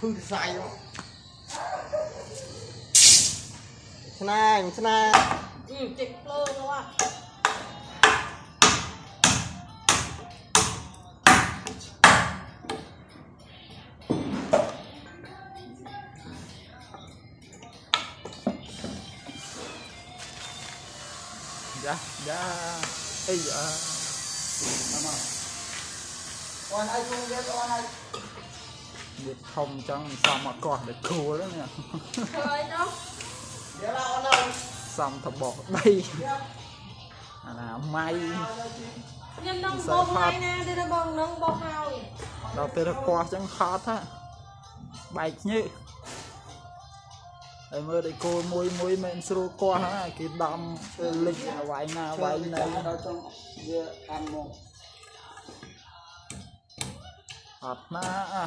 hư sai đó. Thế này. Chịch lơ luôn ạ. Dạ. Ê dạ. Con ai không biết con ai. Biết không chẳng sao mà còn được khô đó nè. Thôi nó. Để là con đâu. Xong thật bọt đây. Là may. Nhân nông bông này nè, đây là bông nông bông hao. Đó tới là qua chẳng khó á. Bạch như. Ai mơ đây cô môi men sro qua hả cái đầm lịch vài này đâu trong giờ ăn một hạt na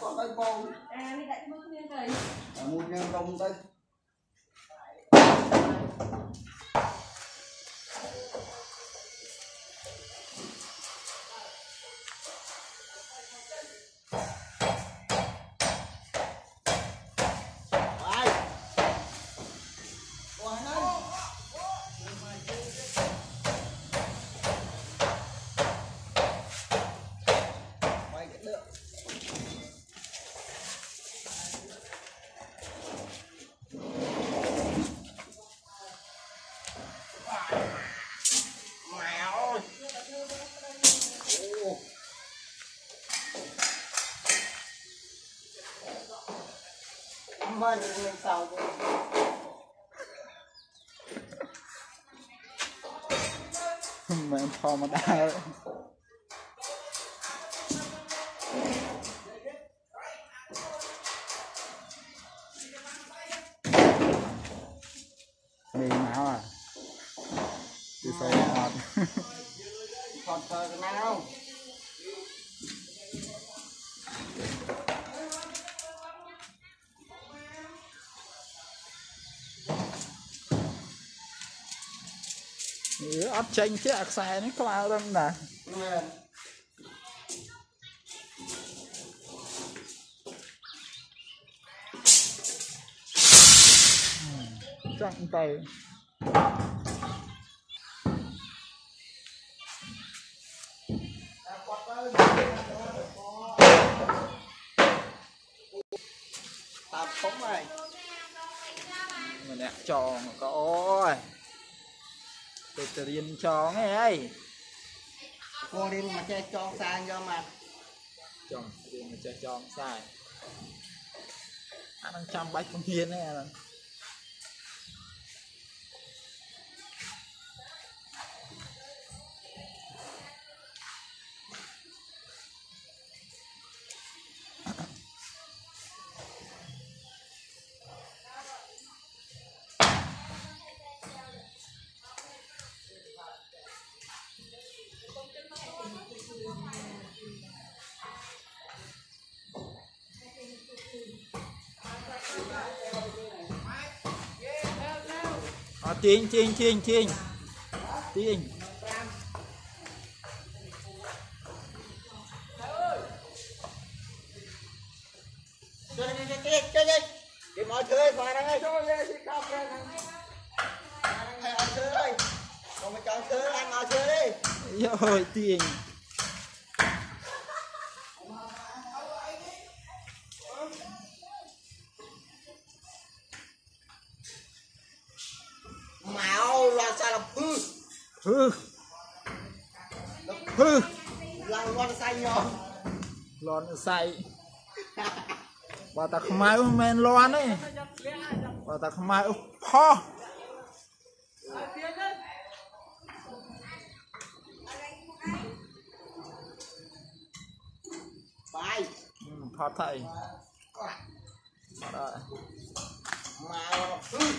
còn đây bông à đi đặt mua nguyên rồi mua nguyên đông đây mình xào rồi. Mình thò mà đau. Mì máu à? Đi xào hạt. Hạt thờ cái nào? Ớt chanh chứ ạc xài nó cao lắm nè. Chẳng tay tạp phóng này mình đẹp tròn mà có ôi để riêng cho nghe ấy cô riêng mà chơi cho sai do mặt chồng riêng mà chơi cho sai anh đang chăm bách con hiên này là chiên đi mọi thứ vào đây cho đi không chơi còn mà chọn chơi ăn mà chơi đi rồi tiền. cha là hư hư hư là lon say nhon lon say bà ta không ai men lon đấy bà ta không ai ho bài thật thầy mà hư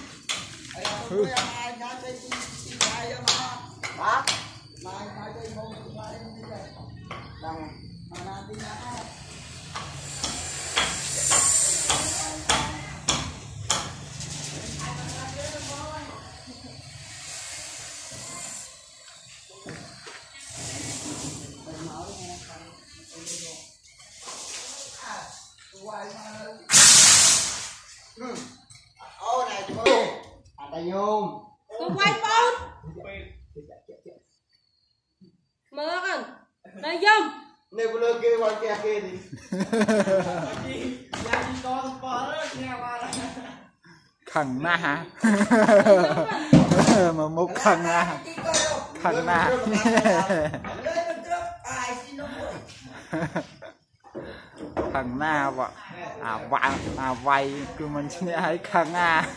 khẳng na hả mà mốc khẳng na khẳng na vợ à vay cứ mình chỉ thấy khẳng na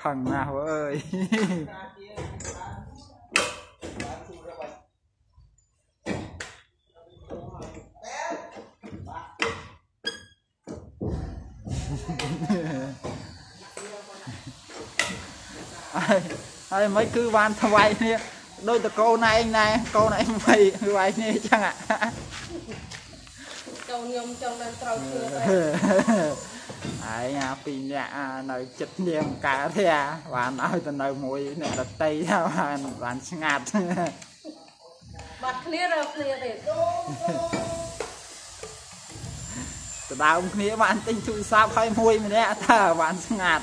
khẳng na vợ ơi ai mấy cứ ban thằng vay nè đôi tờ câu này anh này câu này mày vay nè chẳng ạ câu nhom trong đang trâu chưa ai à pin nhà nơi chật niêm cá thế à và nói từ nơi mùi này là tây sao bạn ngạt mặt clear để từ đào nghĩa bạn tinh chui sao khai mùi mình đấy thà bạn ngạt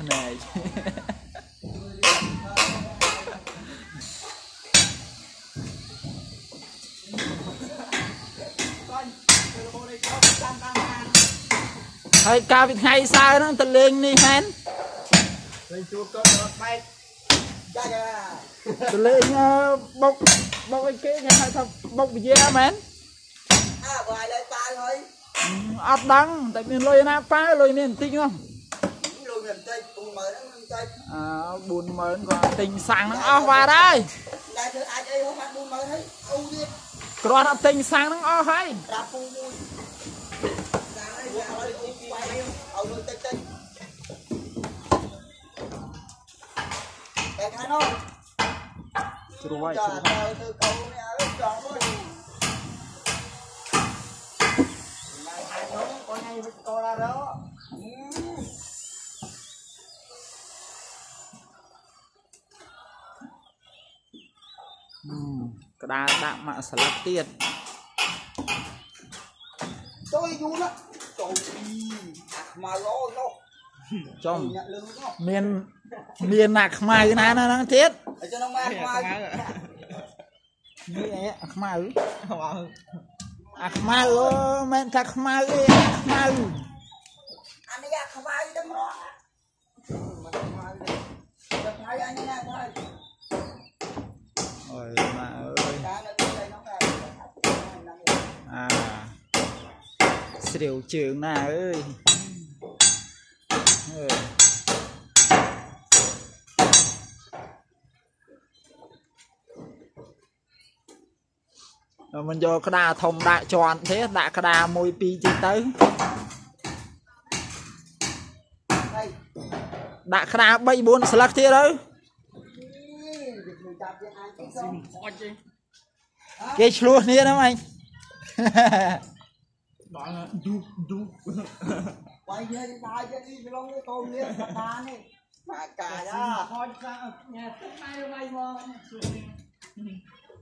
này hay ca vịt hay sao nó tận lên đi hen tận lên bốc bốc cái kia nghe hay thằng bốc gì á men à vài lại pha thôi ấp đắng tại mình lôi na phá lôi miền tinh không buồn mới còn tình sang nó o vào đây còn là tình sang nó o hay đa đạm mạng sả lắc tiền tôi vui lắm trời mà lo lo trong miền miền nạc mai cái này nó đang chết cho nó mai mai mai men thạc mai mai anh ấy thạc mai đúng rồi thạc mai anh ấy mai ôi mà ơi à sỉu trường nà ơi rồi mình vô cái đà thông đại tròn thế đại cái đà môi pi chi tới đại cái đà bay buôn slack thế đấy. Hãy subscribe cho kênh Ghiền Mì Gõ để không bỏ lỡ Cái chua nia lắm anh. Quay về đi long cái tôm nia cá này. Cá đó. Thôi ra nhà